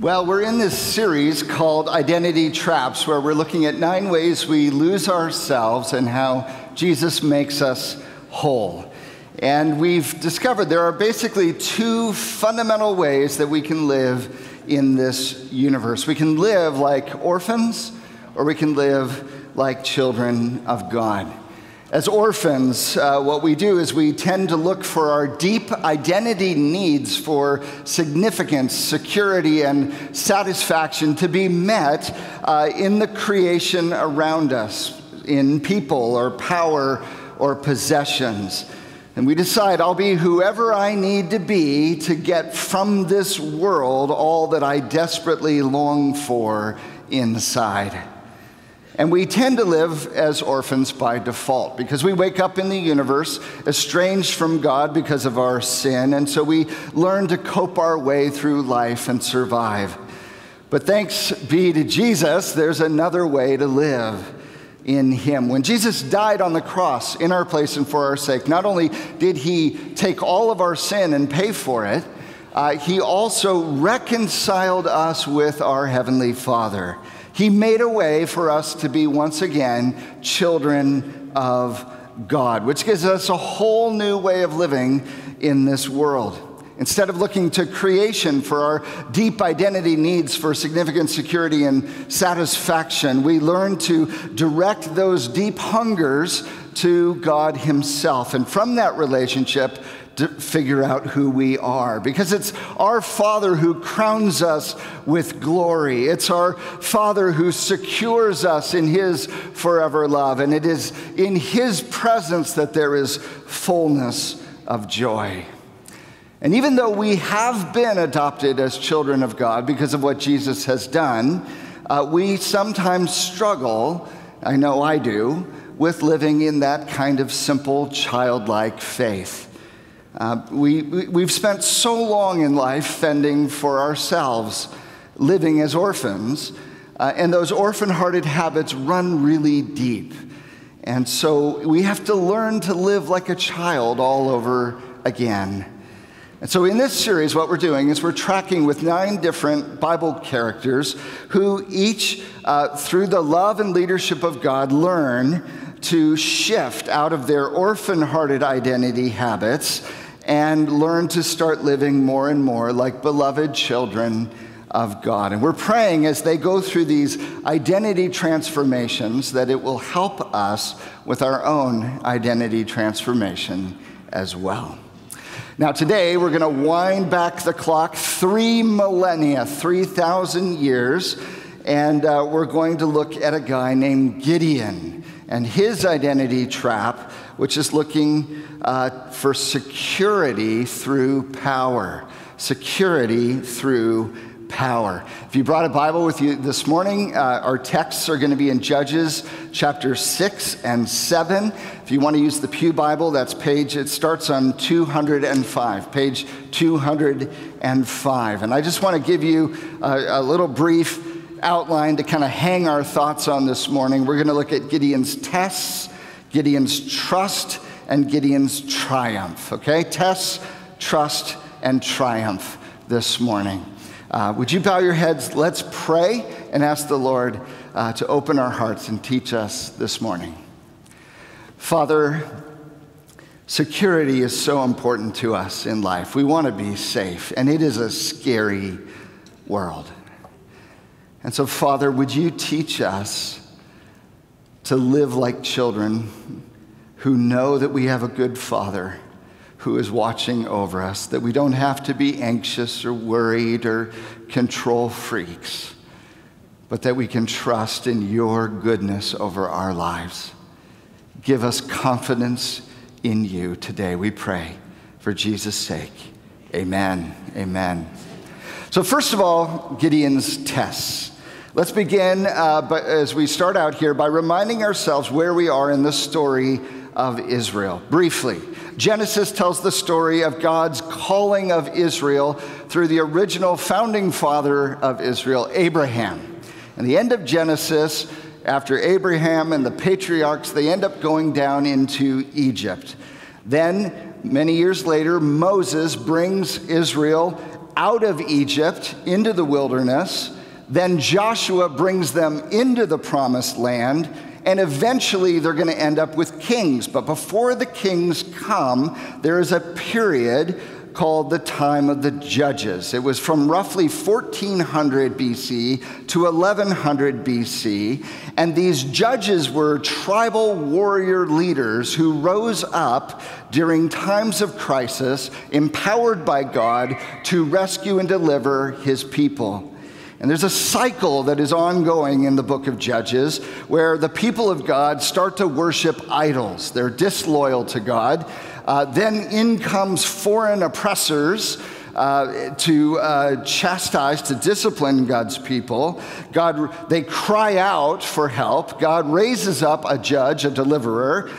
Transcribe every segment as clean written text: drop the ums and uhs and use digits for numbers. Well, we're in this series called Identity Traps, where we're looking at 9 ways we lose ourselves and how Jesus makes us whole. And we've discovered there are basically 2 fundamental ways that we can live in this universe. We can live like orphans, or we can live like children of God. As orphans, what we do is we tend to look for our deep identity needs for significance, security, and satisfaction to be met in the creation around us, in people or power or possessions. And we decide, I'll be whoever I need to be to get from this world all that I desperately long for inside. And we tend to live as orphans by default because we wake up in the universe estranged from God because of our sin, and so we learn to cope our way through life and survive. But thanks be to Jesus, there's another way to live in him. When Jesus died on the cross in our place and for our sake, not only did he take all of our sin and pay for it, he also reconciled us with our Heavenly Father. He made a way for us to be, once again, children of God, which gives us a whole new way of living in this world. Instead of looking to creation for our deep identity needs for significant security and satisfaction, we learn to direct those deep hungers to God himself. And from that relationship, to figure out who we are, because it's our Father who crowns us with glory. It's our Father who secures us in his forever love, and it is in his presence that there is fullness of joy. And even though we have been adopted as children of God because of what Jesus has done, we sometimes struggle, I know I do, with living in that kind of simple childlike faith. We've spent so long in life fending for ourselves, living as orphans, and those orphan-hearted habits run really deep. And so we have to learn to live like a child all over again. And so in this series, what we're doing is we're tracking with 9 different Bible characters who each, through the love and leadership of God, learn to shift out of their orphan-hearted identity habits and learn to start living more and more like beloved children of God. And we're praying as they go through these identity transformations that it will help us with our own identity transformation as well. Now today, we're going to wind back the clock 3 millennia, 3,000 years, and we're going to look at a guy named Gideon and his identity trap, which is looking for security through power. Security through power. If you brought a Bible with you this morning, our texts are going to be in Judges chapter 6 and 7. If you want to use the Pew Bible, that's page, it starts on 205, page 205. And I just want to give you a little brief outline to kind of hang our thoughts on this morning. We're going to look at Gideon's tests, Gideon's trust, and Gideon's triumph. Okay? Tests, trust, and triumph this morning. Would you bow your heads? Let's pray and ask the Lord to open our hearts and teach us this morning. Father, security is so important to us in life. We want to be safe, and it is a scary world. And so, Father, would you teach us to live like children who know that we have a good Father who is watching over us, that we don't have to be anxious or worried or control freaks, but that we can trust in your goodness over our lives. Give us confidence in you today, we pray, for Jesus' sake. Amen. Amen. So first of all, Gideon's tests. Let's begin as we start out here by reminding ourselves where we are in the story of Israel. Briefly, Genesis tells the story of God's calling of Israel through the original founding father of Israel, Abraham. And the end of Genesis, after Abraham and the patriarchs, they end up going down into Egypt. Then, many years later, Moses brings Israel out of Egypt into the wilderness. Then Joshua brings them into the promised land, and eventually they're going to end up with kings. But before the kings come, there is a period called the time of the judges. It was from roughly 1400 BC to 1100 BC, and these judges were tribal warrior leaders who rose up during times of crisis, empowered by God to rescue and deliver his people. And there's a cycle that is ongoing in the book of Judges where the people of God start to worship idols. They're disloyal to God. Then in comes foreign oppressors to chastise, to discipline God's people. They cry out for help. God raises up a judge, a deliverer,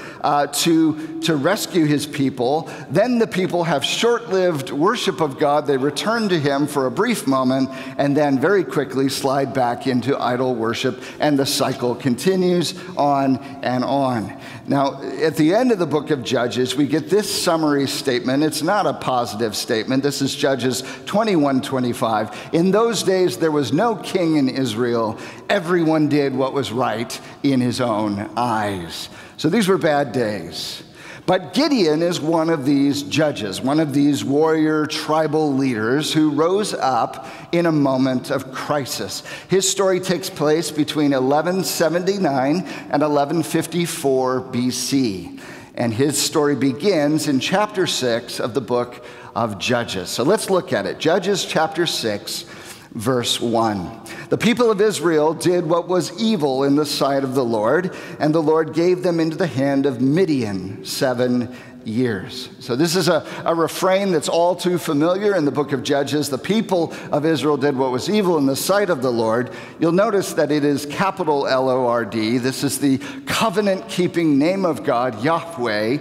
to rescue his people. Then the people have short-lived worship of God. They return to him for a brief moment and then very quickly slide back into idol worship, and the cycle continues on and on. Now, at the end of the book of Judges, we get this summary statement. It's not a positive statement. This is Judges 21:25. In those days, there was no king in Israel. Everyone did what was right in his own eyes. So these were bad days. But Gideon is one of these judges, one of these warrior tribal leaders who rose up in a moment of crisis. His story takes place between 1179 and 1154 BC. And his story begins in chapter 6 of the book of Judges. So let's look at it. Judges chapter 6, verse 1. The people of Israel did what was evil in the sight of the Lord, and the Lord gave them into the hand of Midian 7 years. So this is a refrain that's all too familiar in the book of Judges. The people of Israel did what was evil in the sight of the Lord. You'll notice that it is capital L-O-R-D. This is the covenant-keeping name of God, Yahweh.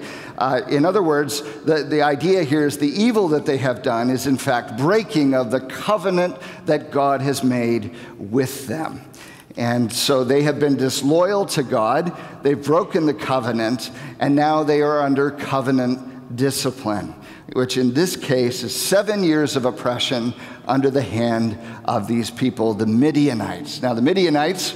In other words, the idea here is the evil that they have done is in fact breaking of the covenant that God has made with them. And so they have been disloyal to God, they've broken the covenant, and now they are under covenant discipline, which in this case is 7 years of oppression under the hand of these people, the Midianites. Now, the Midianites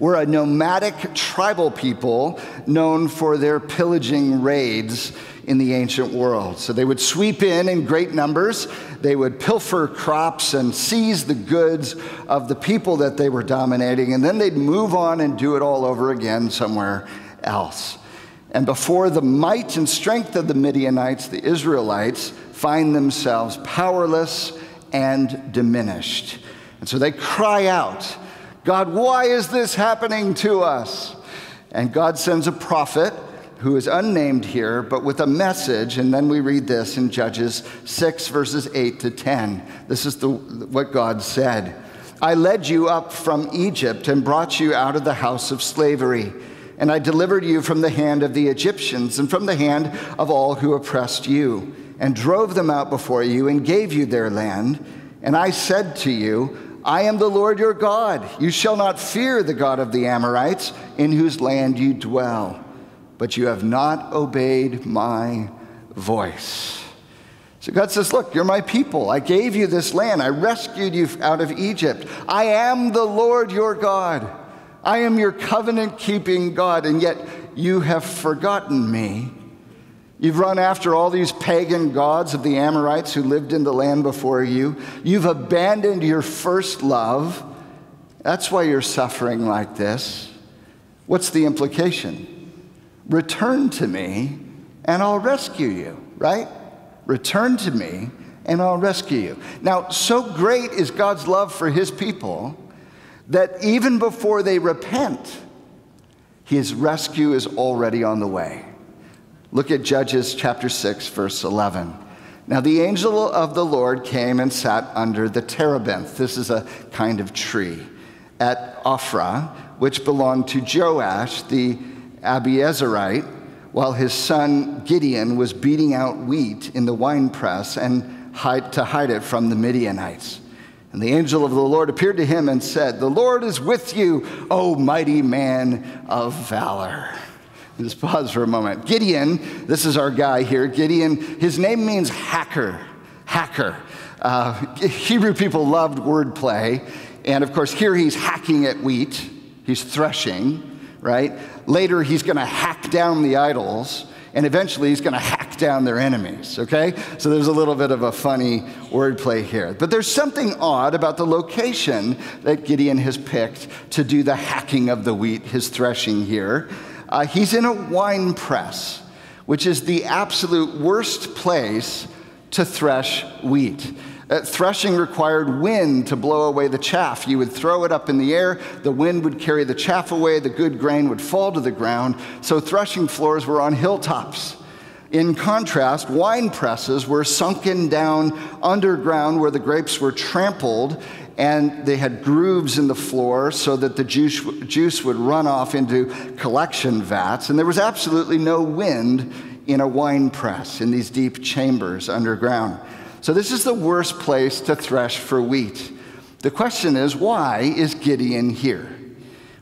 were a nomadic tribal people known for their pillaging raids in the ancient world. So they would sweep in great numbers. They would pilfer crops and seize the goods of the people that they were dominating, and then they'd move on and do it all over again somewhere else. And before the might and strength of the Midianites, the Israelites find themselves powerless and diminished. And so they cry out, "God, why is this happening to us?" And God sends a prophet who is unnamed here, but with a message. And then we read this in Judges 6, verses 8 to 10. This is what God said. "I led you up from Egypt and brought you out of the house of slavery. And I delivered you from the hand of the Egyptians and from the hand of all who oppressed you, and drove them out before you and gave you their land. And I said to you, I am the Lord your God. You shall not fear the God of the Amorites, in whose land you dwell. But you have not obeyed my voice." So God says, look, you're my people. I gave you this land. I rescued you out of Egypt. I am the Lord your God. I am your covenant-keeping God, and yet you have forgotten me. You've run after all these pagan gods of the Amorites who lived in the land before you. You've abandoned your first love. That's why you're suffering like this. What's the implication? Return to me and I'll rescue you, right? Return to me and I'll rescue you. Now, so great is God's love for his people that even before they repent, his rescue is already on the way. Look at Judges chapter 6, verse 11. "Now the angel of the Lord came and sat under the terebinth," this is a kind of tree, "at Ophrah, which belonged to Joash the Abiezrite, while his son Gideon was beating out wheat in the winepress and to hide it from the Midianites. And the angel of the Lord appeared to him and said, 'The Lord is with you, O mighty man of valor.'" Just pause for a moment. Gideon, this is our guy here. Gideon, his name means hacker. Hebrew people loved wordplay. And of course, here he's hacking at wheat. He's threshing, right? Later, he's going to hack down the idols. And eventually, he's going to hack down their enemies, okay? So there's a little bit of a funny wordplay here. But there's something odd about the location that Gideon has picked to do the hacking of the wheat, his threshing here. He's in a wine press, which is the absolute worst place to thresh wheat. Threshing required wind to blow away the chaff. You would throw it up in the air, the wind would carry the chaff away, the good grain would fall to the ground, so threshing floors were on hilltops. In contrast, wine presses were sunken down underground where the grapes were trampled, and they had grooves in the floor so that the juice would run off into collection vats, and there was absolutely no wind in a wine press in these deep chambers underground. So this is the worst place to thresh for wheat. The question is, why is Gideon here?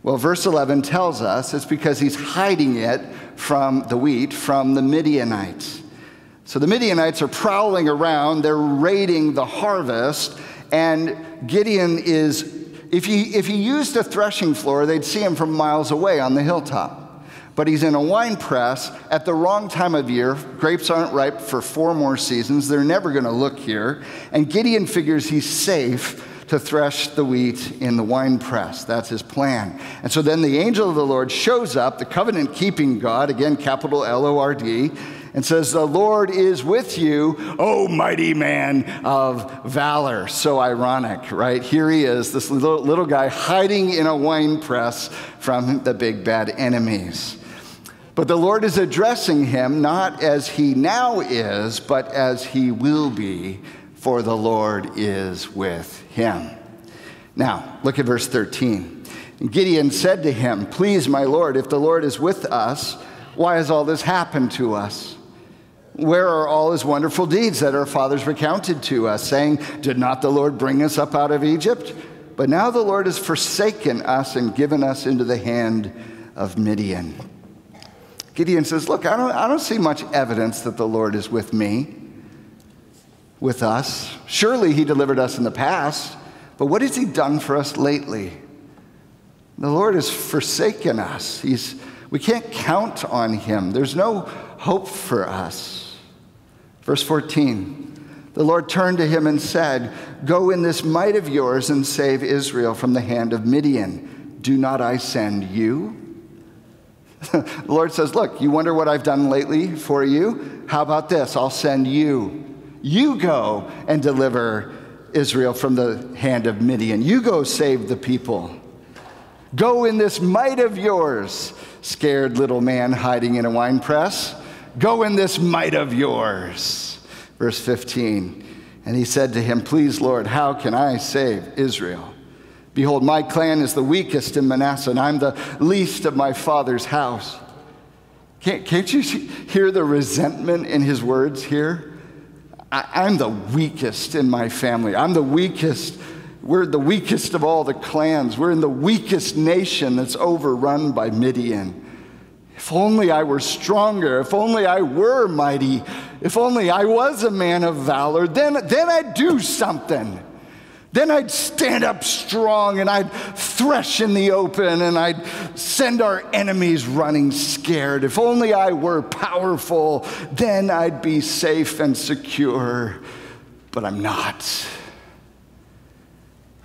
Well, verse 11 tells us it's because he's hiding it from the wheat, from the Midianites. So the Midianites are prowling around, they're raiding the harvest, and Gideon is, if he used a threshing floor, they'd see him from miles away on the hilltop. But he's in a wine press at the wrong time of year. Grapes aren't ripe for 4 more seasons. They're never going to look here. And Gideon figures he's safe to thresh the wheat in the wine press. That's his plan. And so then the angel of the Lord shows up, the covenant-keeping God, again, capital L-O-R-D, and says, "The Lord is with you, O mighty man of valor." So ironic, right? Here he is, this little guy hiding in a wine press from the big bad enemies. But the Lord is addressing him not as he now is, but as he will be, for the Lord is with him. Now, look at verse 13. Gideon said to him, "Please, my Lord, if the Lord is with us, why has all this happened to us? Where are all his wonderful deeds that our fathers recounted to us, saying, 'Did not the Lord bring us up out of Egypt?' But now the Lord has forsaken us and given us into the hand of Midian." Gideon says, "Look, I don't see much evidence that the Lord is with me, with us. Surely he delivered us in the past, but what has he done for us lately? The Lord has forsaken us. We can't count on him. There's no hope for us." Verse 14, the Lord turned to him and said, "Go in this might of yours and save Israel from the hand of Midian. Do not I send you?" The Lord says, "Look, you wonder what I've done lately for you? How about this? I'll send you. You go and deliver Israel from the hand of Midian. You go save the people. Go in this might of yours, scared little man hiding in a wine press. Go in this might of yours." Verse 15, and he said to him, "Please, Lord, how can I save Israel? Behold, my clan is the weakest in Manasseh, and I'm the least of my father's house." Can't you hear the resentment in his words here? I'm the weakest in my family. I'm the weakest. We're the weakest of all the clans. We're in the weakest nation that's overrun by Midian. If only I were stronger. If only I were mighty. If only I was a man of valor. Then I'd do something. Then I'd stand up strong and I'd thresh in the open and I'd send our enemies running scared. If only I were powerful, then I'd be safe and secure, but I'm not.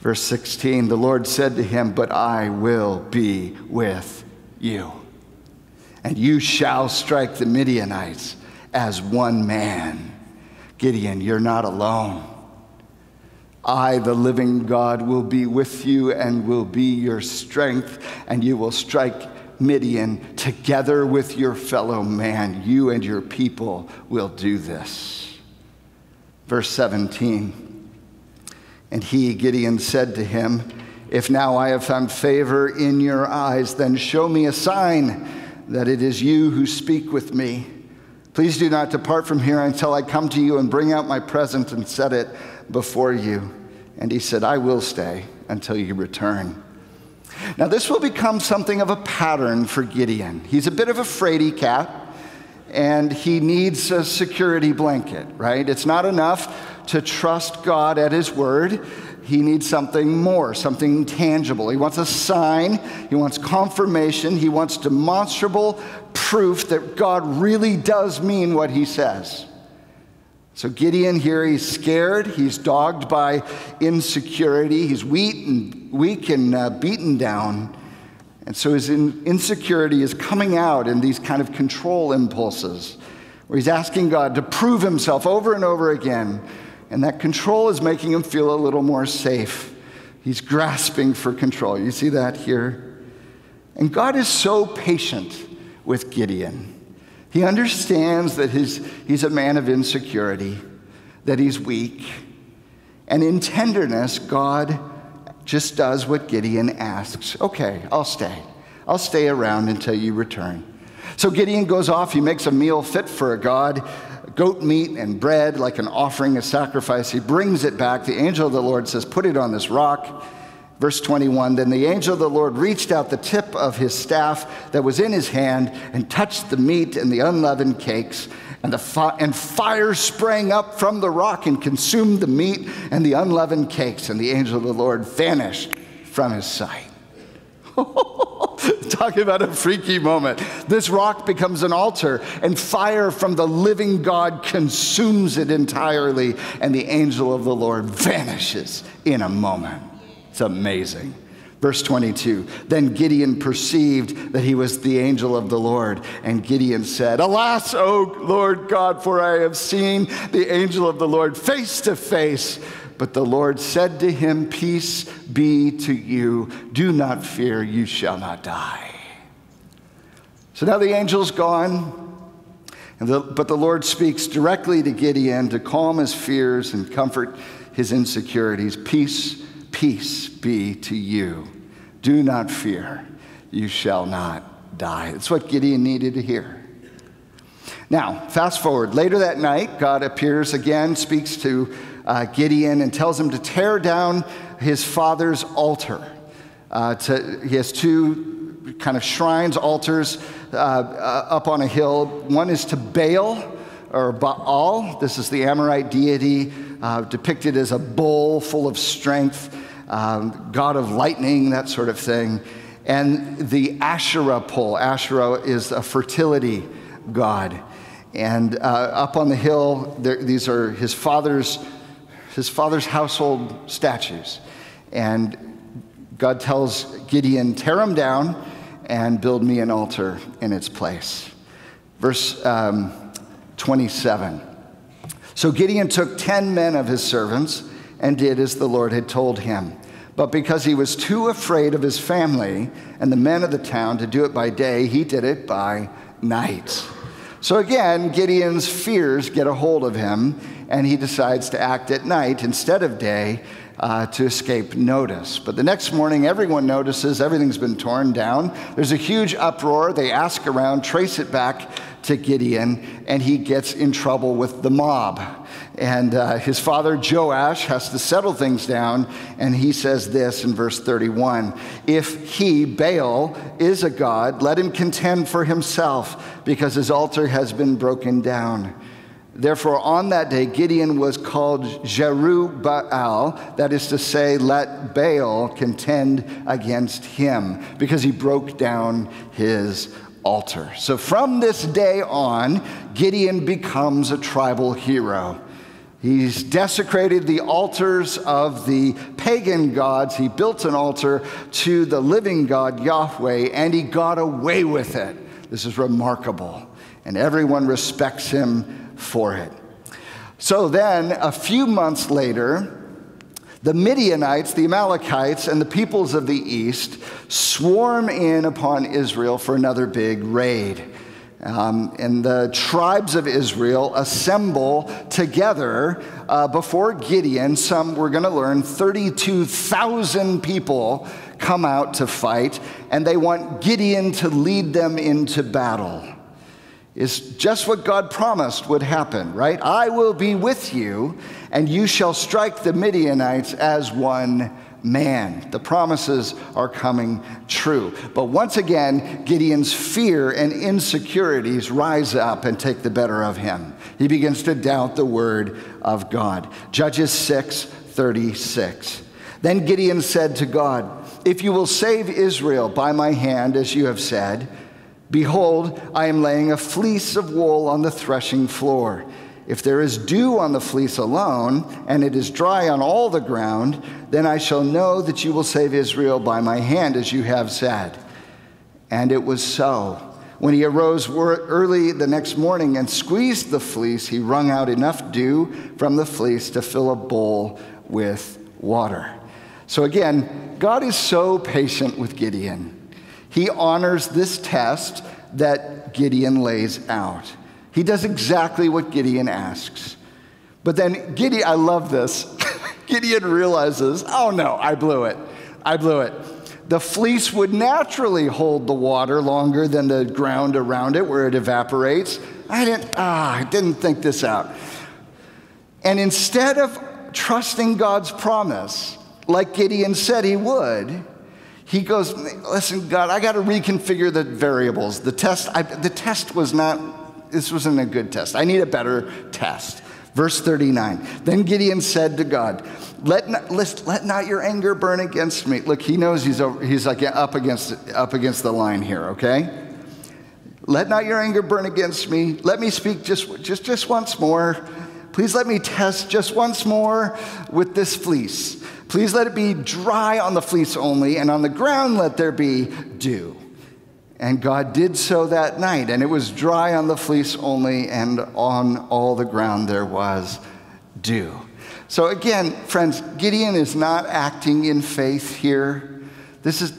Verse 16, the Lord said to him, "But I will be with you, and you shall strike the Midianites as one man. Gideon, you're not alone. I, the living God, will be with you and will be your strength, and you will strike Midian together with your fellow man. You and your people will do this." Verse 17, and he, Gideon, said to him, "If now I have found favor in your eyes, then show me a sign that it is you who speak with me. Please do not depart from here until I come to you and bring out my present and set it before you." And he said, "I will stay until you return." Now this will become something of a pattern for Gideon. He's a bit of a fraidy cat and he needs a security blanket, right? It's not enough to trust God at his word, he needs something more, something tangible. He wants a sign. He wants confirmation. He wants demonstrable proof that God really does mean what he says. So Gideon here, he's scared. He's dogged by insecurity. He's weak and beaten down. And so his insecurity is coming out in these kind of control impulses, where he's asking God to prove himself over and over again. And that control is making him feel a little more safe. He's grasping for control. You see that here? And God is so patient with Gideon. He understands that he's a man of insecurity, that he's weak. And in tenderness, God just does what Gideon asks. Okay, I'll stay. I'll stay around until you return. So Gideon goes off. He makes a meal fit for a god. Goat meat and bread, like an offering, a sacrifice. He brings it back. The angel of the Lord says, put it on this rock. Verse 21, then the angel of the Lord reached out the tip of his staff that was in his hand and touched the meat and the unleavened cakes, and fire sprang up from the rock and consumed the meat and the unleavened cakes, and the angel of the Lord vanished from his sight. Talking about a freaky moment. This rock becomes an altar, and fire from the living God consumes it entirely, and the angel of the Lord vanishes in a moment. It's amazing. Verse 22, then Gideon perceived that he was the angel of the Lord, and Gideon said, alas, O Lord God, for I have seen the angel of the Lord face to face. But the Lord said to him, peace be to you. Do not fear, you shall not die. So now the angel's gone, but the Lord speaks directly to Gideon to calm his fears and comfort his insecurities. Peace, peace be to you. Do not fear, you shall not die. That's what Gideon needed to hear. Now, fast forward. Later that night, God appears again, speaks to Gideon and tells him to tear down his father's altar. He has two kind of shrines, altars up on a hill. One is to Baal, or Baal. This is the Amorite deity depicted as a bull full of strength, god of lightning, that sort of thing. And the Asherah pole. Asherah is a fertility god. And up on the hill, these are his father's household statues. And God tells Gideon, tear them down and build me an altar in its place. Verse 27. So Gideon took 10 men of his servants and did as the Lord had told him. But because he was too afraid of his family and the men of the town to do it by day, he did it by night. So again, Gideon's fears get a hold of him, and he decides to act at night instead of day to escape notice. But the next morning, everyone notices everything's been torn down. There's a huge uproar. They ask around, trace it back to Gideon, and he gets in trouble with the mob. And his father, Joash, has to settle things down, and he says this in verse 31, if he, Baal, is a god, let him contend for himself, because his altar has been broken down. Therefore, on that day, Gideon was called Jerubbaal, that is to say, let Baal contend against him, because he broke down his altar. So from this day on, Gideon becomes a tribal hero. He's desecrated the altars of the pagan gods. He built an altar to the living God, Yahweh, and he got away with it. This is remarkable. And everyone respects him for it. So then, a few months later, the Midianites, the Amalekites, and the peoples of the east swarm in upon Israel for another big raid. And the tribes of Israel assemble together before Gideon. Some, we're going to learn, 32,000 people come out to fight, and they want Gideon to lead them into battle. It's just what God promised would happen, right? I will be with you, and you shall strike the Midianites as one man. The promises are coming true. But once again, Gideon's fear and insecurities rise up and take the better of him. He begins to doubt the word of God. Judges 6:36. Then Gideon said to God, "If you will save Israel by my hand, as you have said, behold, I am laying a fleece of wool on the threshing floor. If there is dew on the fleece alone, and it is dry on all the ground, then I shall know that you will save Israel by my hand, as you have said." And it was so. When he arose early the next morning and squeezed the fleece, he wrung out enough dew from the fleece to fill a bowl with water. So again, God is so patient with Gideon. He honors this test that Gideon lays out. He does exactly what Gideon asks. But then Gideon, I love this. Gideon realizes, oh no, I blew it. The fleece would naturally hold the water longer than the ground around it where it evaporates. I didn't think this out. And instead of trusting God's promise, like Gideon said he would, he goes, listen, God, I got to reconfigure the variables. This wasn't a good test. I need a better test. Verse 39, then Gideon said to God, let not your anger burn against me. Look, he knows he's up against the line here, okay? Let not your anger burn against me. Let me speak just once more. Please let me test just once more with this fleece. Please let it be dry on the fleece only, and on the ground let there be dew. And God did so that night, and it was dry on the fleece only, and on all the ground there was dew. So again, friends, Gideon is not acting in faith here.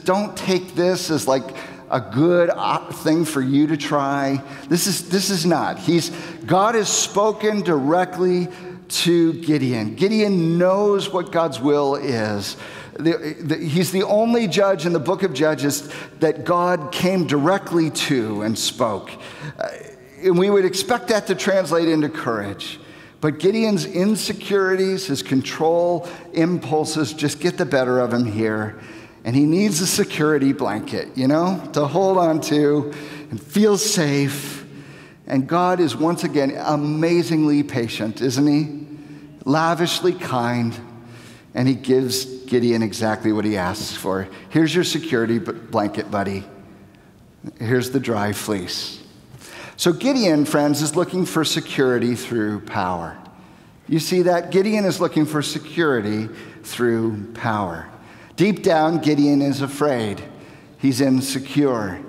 Don't take this as like a good thing for you to try. This is not. God has spoken directly to Gideon. Gideon knows what God's will is. He's the only judge in the book of Judges that God came directly to and spoke. And we would expect that to translate into courage. But Gideon's insecurities, his control impulses just get the better of him here. And he needs a security blanket, to hold on to and feel safe. And God is once again amazingly patient, isn't he? Lavishly kind. And he gives Gideon exactly what he asks for. Here's your security blanket, buddy. Here's the dry fleece. So Gideon, friends, is looking for security through power. You see that? Gideon is looking for security through power. Deep down, Gideon is afraid. He's insecure.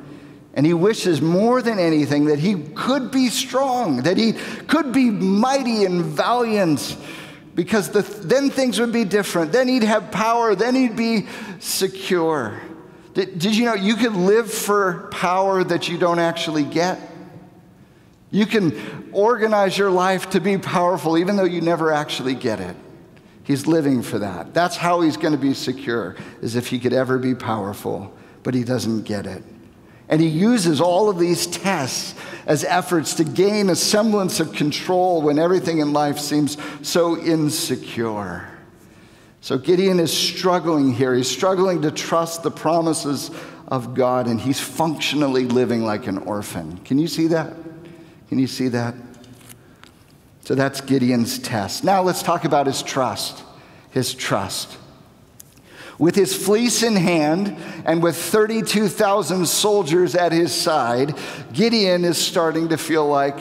And he wishes more than anything that he could be strong, that he could be mighty and valiant, because then things would be different. Then he'd have power. Then he'd be secure. Did you know you could live for power that you don't actually get? You can organize your life to be powerful even though you never actually get it. He's living for that. That's how he's going to be secure, is if he could ever be powerful, but he doesn't get it. And he uses all of these tests as efforts to gain a semblance of control when everything in life seems so insecure. So Gideon is struggling here. He's struggling to trust the promises of God, and he's functionally living like an orphan. Can you see that? Can you see that? So that's Gideon's test. Now let's talk about his trust. His trust. With his fleece in hand and with 32,000 soldiers at his side, Gideon is starting to feel like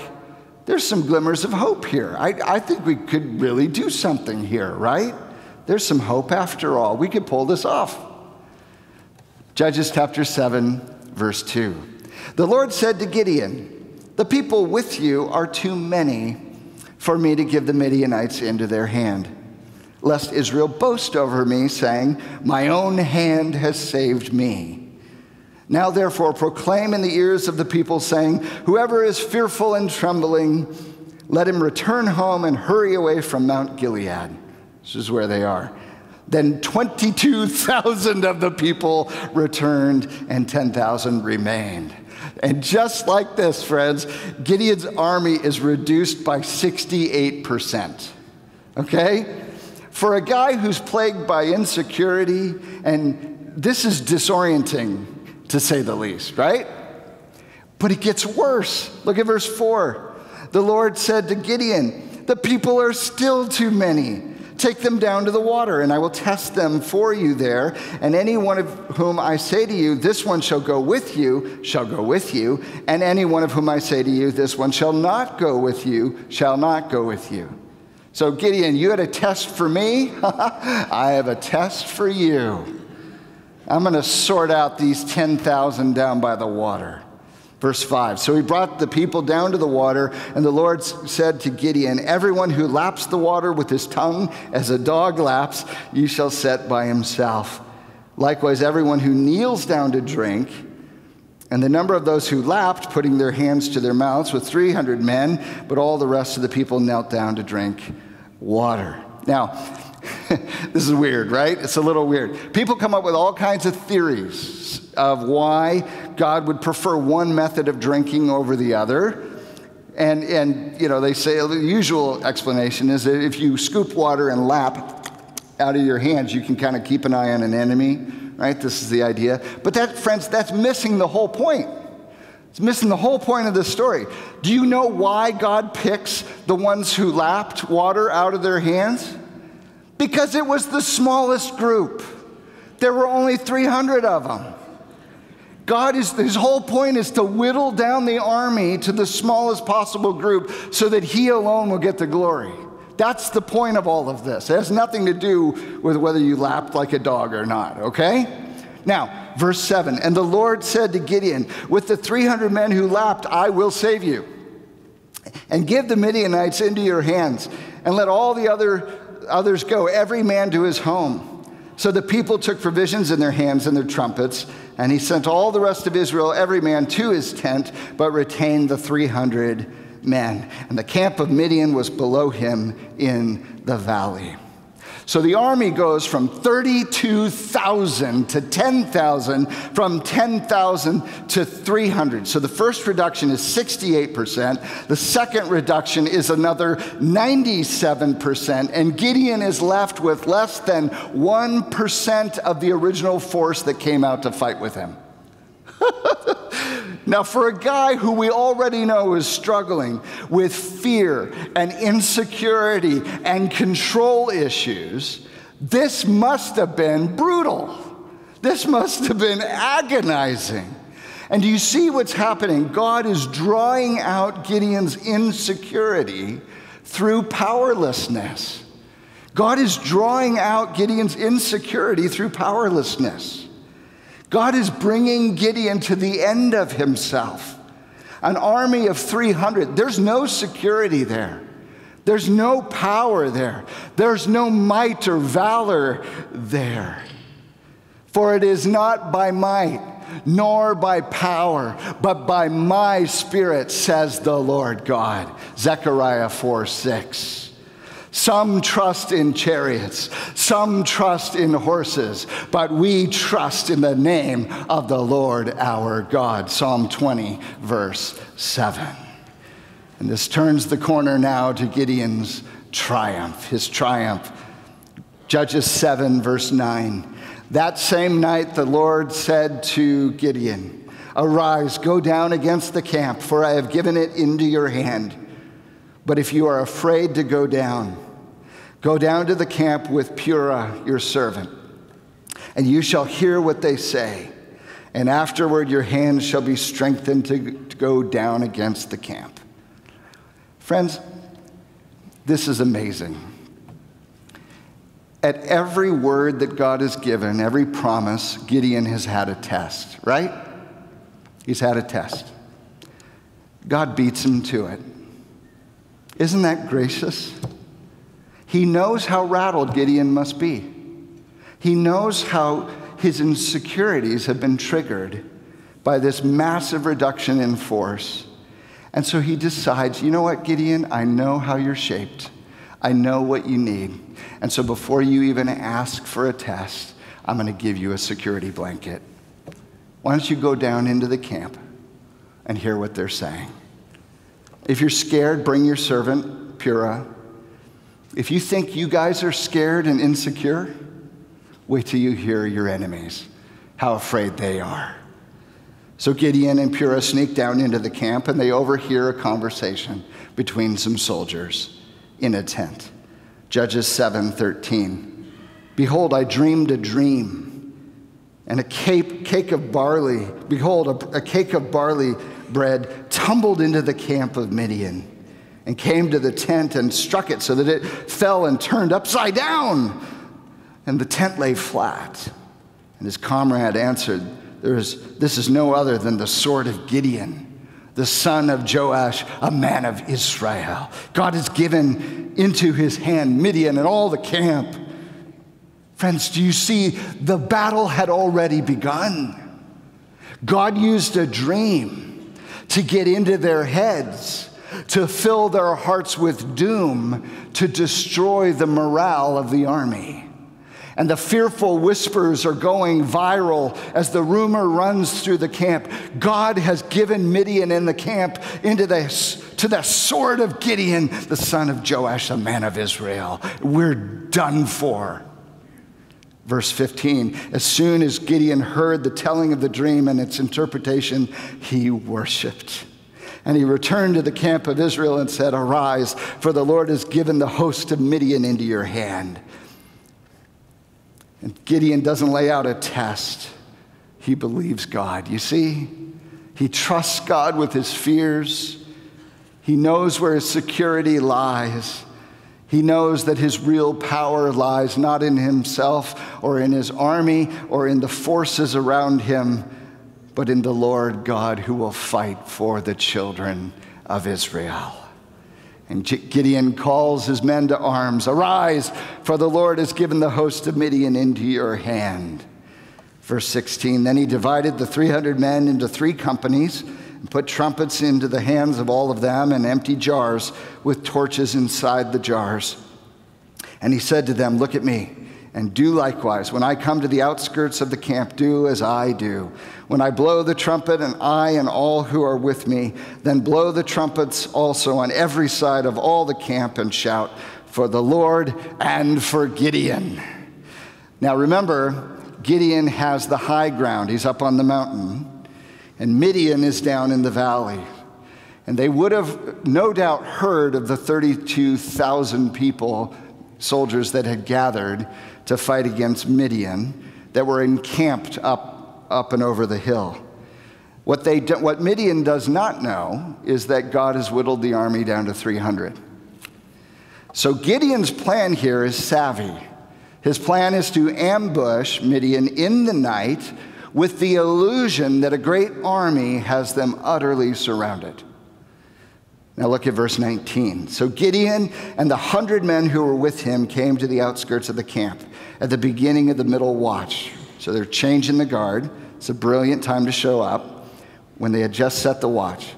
there's some glimmers of hope here. I think we could really do something here, right? There's some hope after all. We could pull this off. Judges chapter 7, verse 2. The Lord said to Gideon, "The people with you are too many for me to give the Midianites into their hand, lest Israel boast over me, saying, 'My own hand has saved me.' Now therefore proclaim in the ears of the people, saying, 'Whoever is fearful and trembling, let him return home and hurry away from Mount Gilead.'" This is where they are. Then 22,000 of the people returned and 10,000 remained. And just like this, friends, Gideon's army is reduced by 68%. Okay? for a guy who's plagued by insecurity, and this is disorienting to say the least, right? But it gets worse. Look at verse 4. The Lord said to Gideon, "The people are still too many. Take them down to the water, and I will test them for you there. And any one of whom I say to you, 'This one shall go with you,' shall go with you. And any one of whom I say to you, 'This one shall not go with you,' shall not go with you." So Gideon, you had a test for me. I have a test for you. I'm going to sort out these 10,000 down by the water. Verse 5, so he brought the people down to the water, and the Lord said to Gideon, "Everyone who laps the water with his tongue as a dog laps, you shall set by himself. Likewise, everyone who kneels down to drink." And the number of those who lapped, putting their hands to their mouths, was 300 men, but all the rest of the people knelt down to drink water. Now, this is weird, right? It's a little weird. People come up with all kinds of theories of why God would prefer one method of drinking over the other. And you know, they say the usual explanation is that if you scoop water and lap out of your hands, you can kind of keep an eye on an enemy, right? This is the idea. But that, friends, that's missing the whole point. It's missing the whole point of this story. Do you know why God picks the ones who lapped water out of their hands? Because it was the smallest group. There were only 300 of them. His whole point is to whittle down the army to the smallest possible group so that he alone will get the glory. That's the point of all of this. It has nothing to do with whether you lapped like a dog or not, okay? Now, verse 7, and the Lord said to Gideon, "With the 300 men who lapped, I will save you, and give the Midianites into your hands, and let all the others go, every man to his home." So the people took provisions in their hands and their trumpets, and he sent all the rest of Israel, every man to his tent, but retained the 300 men. And the camp of Midian was below him in the valley. So the army goes from 32,000 to 10,000, from 10,000 to 300. So the first reduction is 68%. The second reduction is another 97%. And Gideon is left with less than 1% of the original force that came out to fight with him. Now, for a guy who we already know is struggling with fear and insecurity and control issues, this must have been brutal. This must have been agonizing. And do you see what's happening? God is drawing out Gideon's insecurity through powerlessness. God is drawing out Gideon's insecurity through powerlessness. God is bringing Gideon to the end of himself. An army of 300. There's no security there. There's no power there. There's no might or valor there. For it is not by might, nor by power, but by my Spirit, says the Lord God. Zechariah 4:6. Some trust in chariots, some trust in horses, but we trust in the name of the Lord our God. Psalm 20, verse 7. And this turns the corner now to Gideon's triumph, his triumph. Judges 7, verse 9. That same night the Lord said to Gideon, "Arise, go down against the camp, for I have given it into your hand. But if you are afraid to go down to the camp with Pura, your servant, and you shall hear what they say. And afterward, your hands shall be strengthened to go down against the camp." Friends, this is amazing. At every word that God has given, every promise, Gideon has had a test, right? He's had a test. God beats him to it. Isn't that gracious? He knows how rattled Gideon must be. He knows how his insecurities have been triggered by this massive reduction in force. And so he decides, you know what, Gideon, I know how you're shaped. I know what you need. And so before you even ask for a test, I'm going to give you a security blanket. Why don't you go down into the camp and hear what they're saying? If you're scared, bring your servant, Pura. If you think you guys are scared and insecure, wait till you hear your enemies, how afraid they are. So Gideon and Pura sneak down into the camp, and they overhear a conversation between some soldiers in a tent. Judges 7:13. Behold, I dreamed a dream, and a cake of barley, behold, a cake of barley bread tumbled into the camp of Midian and came to the tent and struck it so that it fell and turned upside down. And the tent lay flat. And his comrade answered, This is no other than the sword of Gideon, the son of Joash, a man of Israel. God has given into his hand Midian and all the camp. Friends, do you see? The battle had already begun. God used a dream to get into their heads, to fill their hearts with doom, to destroy the morale of the army. And the fearful whispers are going viral as the rumor runs through the camp. God has given Midian and the camp to the sword of Gideon, the son of Joash, a man of Israel. We're done for. Verse 15, as soon as Gideon heard the telling of the dream and its interpretation, he worshiped. And he returned to the camp of Israel and said, Arise, for the Lord has given the host of Midian into your hand. And Gideon doesn't lay out a test. He believes God. You see, he trusts God with his fears. He knows where his security lies. He knows that his real power lies not in himself or in his army or in the forces around him, but in the Lord God who will fight for the children of Israel. And Gideon calls his men to arms. Arise, for the Lord has given the host of Midian into your hand. Verse 16, then he divided the 300 men into 3 companies and put trumpets into the hands of all of them and empty jars with torches inside the jars. And he said to them, Look at me and do likewise. When I come to the outskirts of the camp, do as I do. When I blow the trumpet, and I and all who are with me, then blow the trumpets also on every side of all the camp and shout for the Lord and for Gideon. Now remember, Gideon has the high ground. He's up on the mountain. And Midian is down in the valley. And they would have no doubt heard of the 32,000 people, soldiers that had gathered to fight against Midian, that were encamped up and over the hill. What Midian does not know is that God has whittled the army down to 300. So Gideon's plan here is savvy. His plan is to ambush Midian in the night with the illusion that a great army has them utterly surrounded. Now look at verse 19. So Gideon and the 100 men who were with him came to the outskirts of the camp at the beginning of the middle watch. So they're changing the guard. It's a brilliant time to show up when they had just set the watch.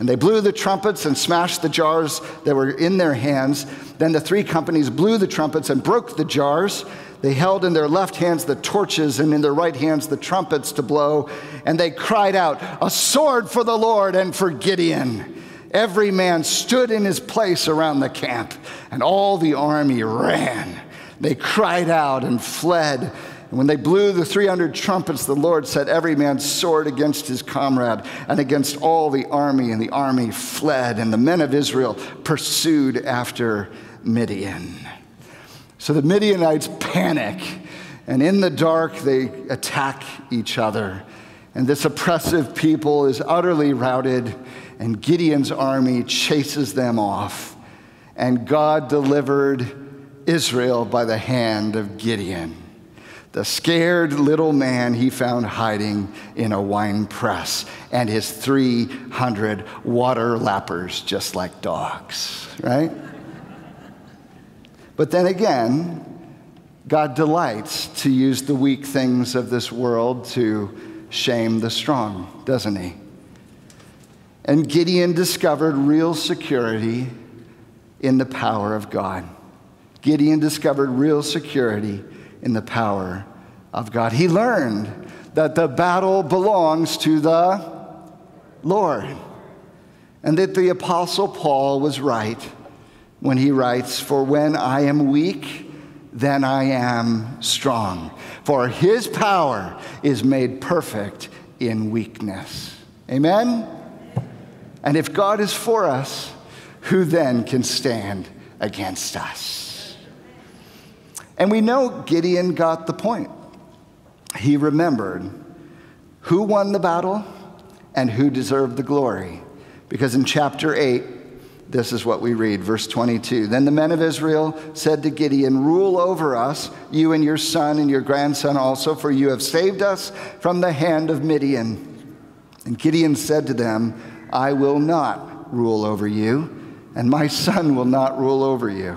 And they blew the trumpets and smashed the jars that were in their hands. Then the 3 companies blew the trumpets and broke the jars. They held in their left hands the torches and in their right hands the trumpets to blow. And they cried out, a sword for the Lord and for Gideon. Every man stood in his place around the camp, and all the army ran. They cried out and fled. And when they blew the 300 trumpets, the Lord set every man's sword against his comrade and against all the army, and the army fled, and the men of Israel pursued after Midian. So the Midianites panic, and in the dark they attack each other. And this oppressive people is utterly routed, and Gideon's army chases them off. And God delivered Israel by the hand of Gideon. The scared little man he found hiding in a wine press, and his 300 water lappers just like dogs, right? But then again, God delights to use the weak things of this world to shame the strong, doesn't he? And Gideon discovered real security in the power of God. Gideon discovered real security in the power of God. He learned that the battle belongs to the Lord, and that the Apostle Paul was right when he writes, "For when I am weak, then I am strong. For his power is made perfect in weakness." Amen? And if God is for us, who then can stand against us? And we know Gideon got the point. He remembered who won the battle and who deserved the glory. Because in chapter 8, this is what we read, verse 22. "Then the men of Israel said to Gideon, 'Rule over us, you and your son and your grandson also, for you have saved us from the hand of Midian.' And Gideon said to them, 'I will not rule over you, and my son will not rule over you.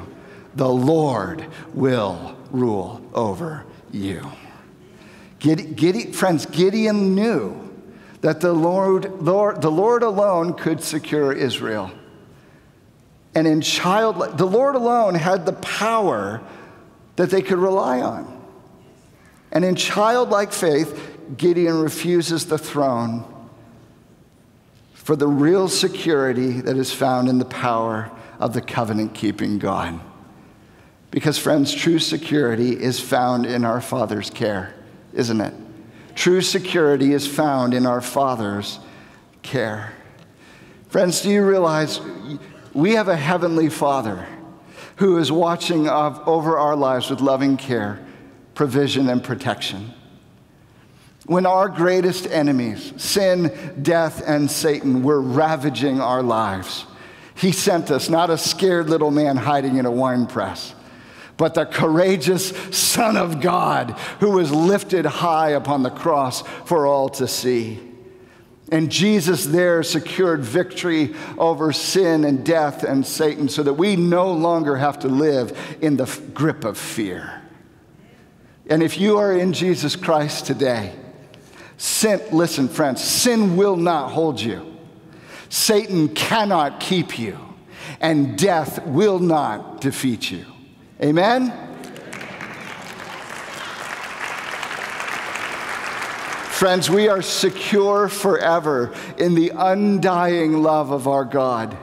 The Lord will rule over you.'" Friends, Gideon knew that the Lord alone could secure Israel. And in childlike, the Lord alone had the power that they could rely on. And in childlike faith, Gideon refuses the throne for the real security that is found in the power of the covenant-keeping God. Because, friends, true security is found in our Father's care, isn't it? True security is found in our Father's care. Friends, do you realize we have a heavenly Father who is watching over our lives with loving care, provision, and protection? When our greatest enemies, sin, death, and Satan, were ravaging our lives, he sent us not a scared little man hiding in a wine press, but the courageous Son of God who was lifted high upon the cross for all to see. And Jesus there secured victory over sin and death and Satan so that we no longer have to live in the grip of fear. And if you are in Jesus Christ today, listen, friends, sin will not hold you. Satan cannot keep you, and death will not defeat you. Amen? Friends, we are secure forever in the undying love of our God.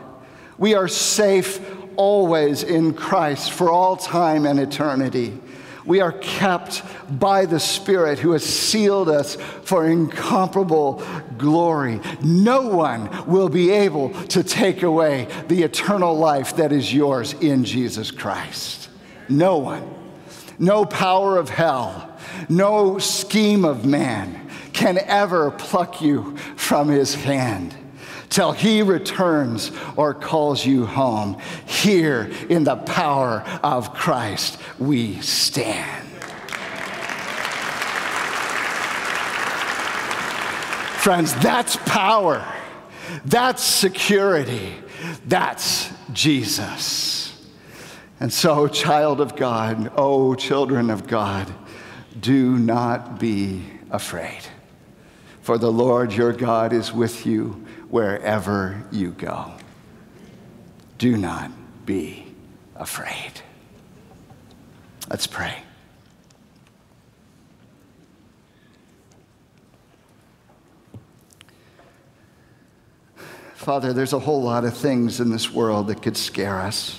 We are safe always in Christ for all time and eternity. We are kept by the Spirit who has sealed us for incomparable glory. No one will be able to take away the eternal life that is yours in Jesus Christ. No one. No power of hell. No scheme of man can ever pluck you from his hand till he returns or calls you home. Here in the power of Christ we stand. Friends, that's power. That's security. That's Jesus. And so, child of God, oh, children of God, do not be afraid. For the Lord your God is with you wherever you go. Do not be afraid. Let's pray. Father, there's a whole lot of things in this world that could scare us,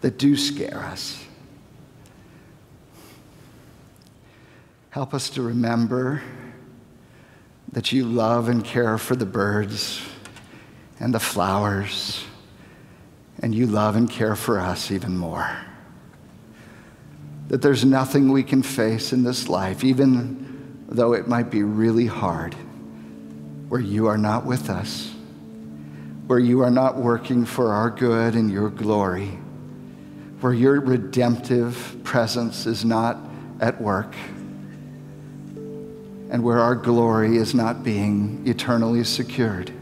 that do scare us. Help us to remember that you love and care for the birds and the flowers, and you love and care for us even more. That there's nothing we can face in this life, even though it might be really hard, where you are not with us, where you are not working for our good and your glory, where your redemptive presence is not at work, and where our glory is not being eternally secured.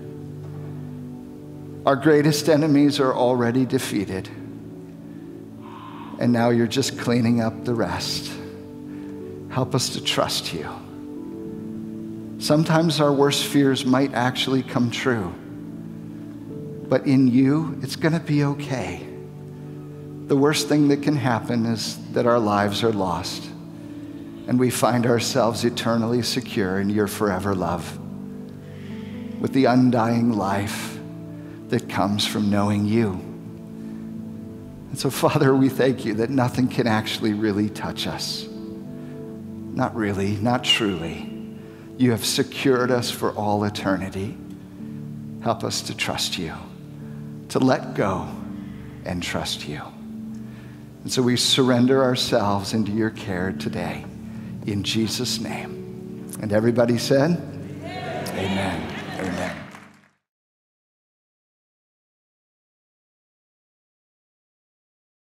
Our greatest enemies are already defeated, and now you're just cleaning up the rest. Help us to trust you. Sometimes our worst fears might actually come true, but in you, it's gonna be okay. The worst thing that can happen is that our lives are lost, and we find ourselves eternally secure in your forever love, with the undying life that comes from knowing you. And so, Father, we thank you that nothing can actually really touch us. Not really, not truly. You have secured us for all eternity. Help us to trust you, to let go and trust you. And so we surrender ourselves into your care today, in Jesus' name. And everybody said, amen. Amen. Amen.